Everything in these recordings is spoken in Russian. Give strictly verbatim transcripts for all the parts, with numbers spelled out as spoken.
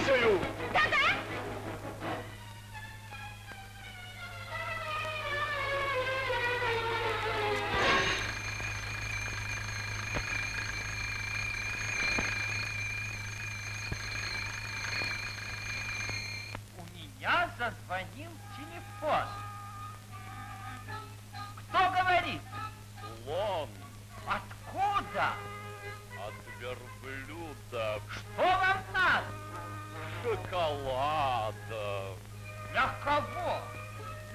слушаю! Да-да! У меня зазвонил телефон. Кто говорит? Лон. Откуда? От верблюда. Что вам надо? Шоколада. Для кого?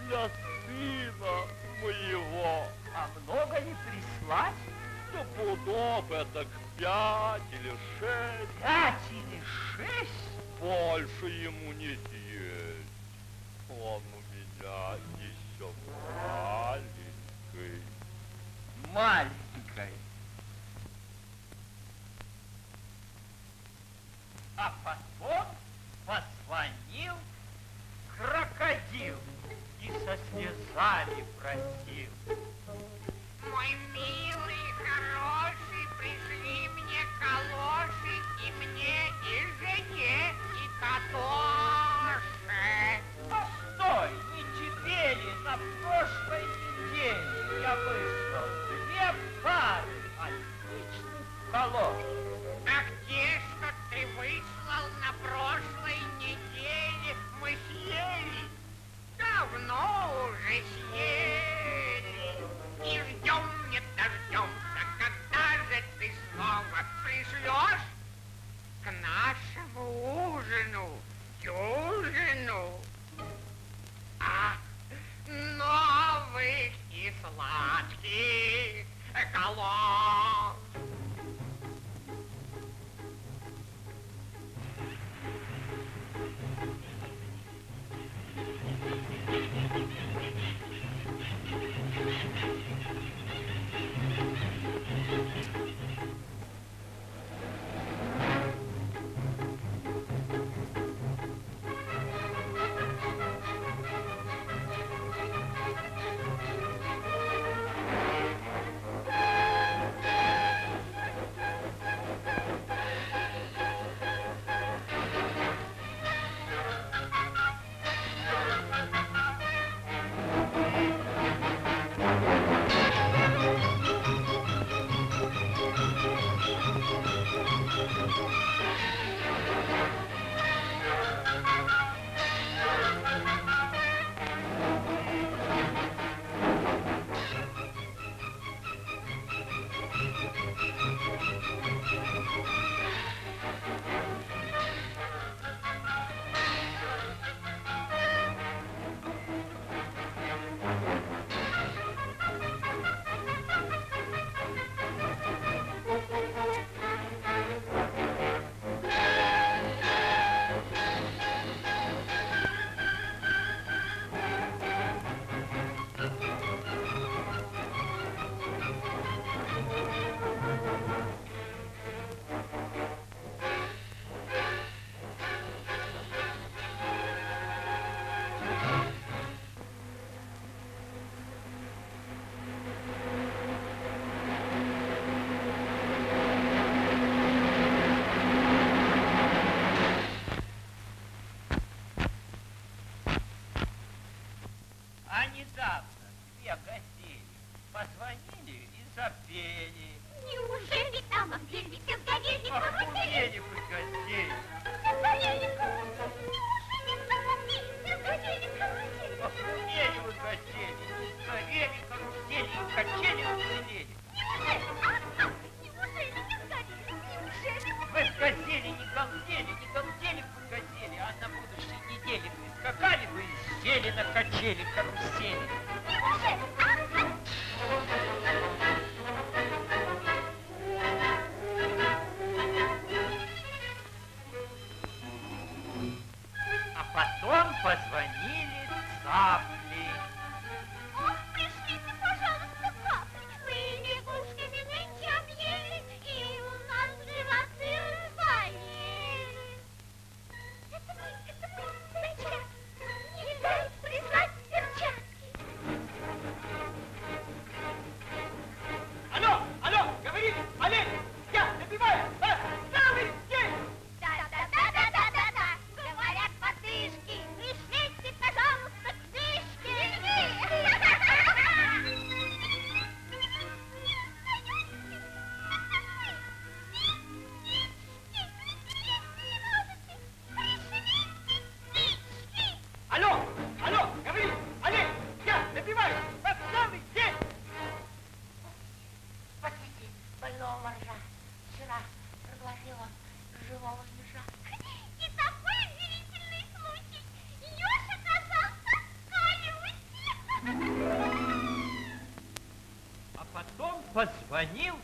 Для сына моего. А много ли прислать? Да пудов это пять или шесть. Пять или шесть? Больше ему не есть. Он у меня еще маленький. Маленький. А потом позвонил крокодил и со слезами просил. Мой милый, хороший, пришли мне калоши, и мне, и жене, и калоши. Постой, не теперь, на прошлой неделе я вышел две пары отличных калош. А где что ты выслал на прошлой неделе? Мы съели, давно уже съели. И ждем, не дождемся, когда же ты снова пришлешь к нашему ужину, дюжину, а новых и сладких голов. Позвонили цапли. Ох, пришлите, пожалуйста, цапли. Вы больного моржа. Вчера проглотил он живого ежа. И такой удивительный случай. Еж оказался колючий. А потом позвонил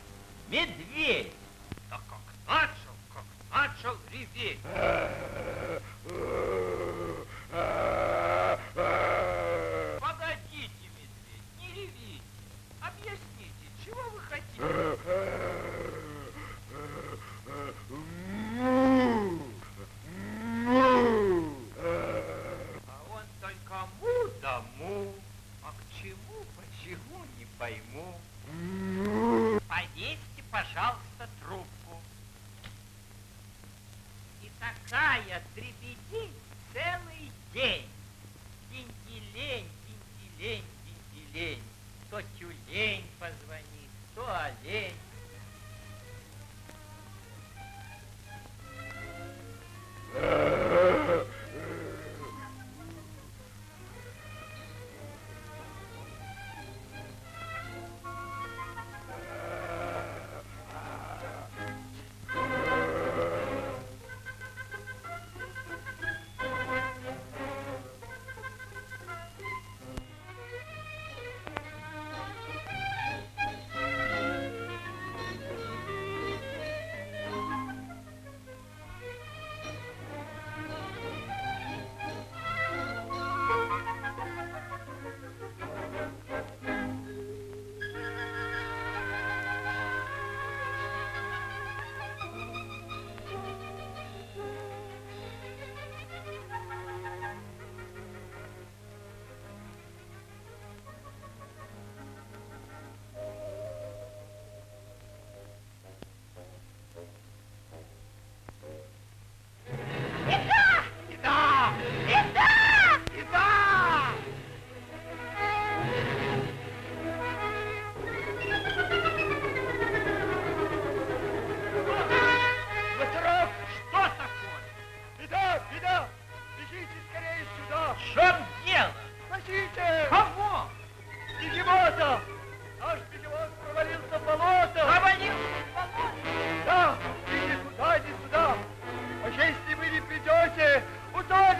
медведь. Да как начал, как начал реветь. Погодите, медведь, не ревите. Объясните, чего вы хотите? А он только му да му. А к чему, почему, не пойму. Повесьте, пожалуйста, трубку. И такая дребедень целый день. Динтилень, динтилень, динтилень. То тюлень позвонит, то олень.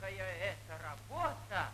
Легкая эта работа,